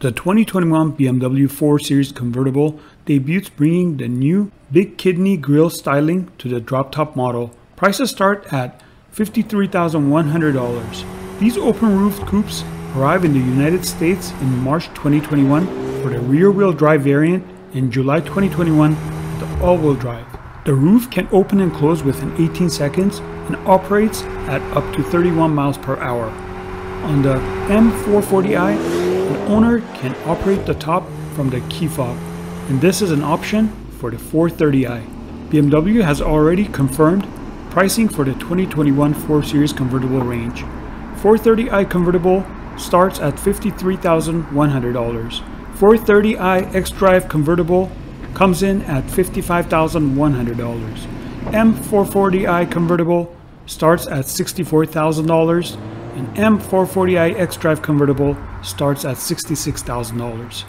The 2021 BMW 4 Series convertible debuts, bringing the new big kidney grille styling to the drop-top model. Prices start at $53,100. These open-roofed coupes arrive in the United States in March 2021 for the rear-wheel drive variant and July 2021 for the all-wheel drive. The roof can open and close within 18 seconds and operates at up to 31 miles per hour. On the M440i, the owner can operate the top from the key fob, and this is an option for the 430i. BMW has already confirmed pricing for the 2021 4 Series convertible range. 430i convertible starts at $53,100. 430i xDrive convertible comes in at $55,100. M440i convertible starts at $64,000. An M440i xDrive convertible starts at $66,000.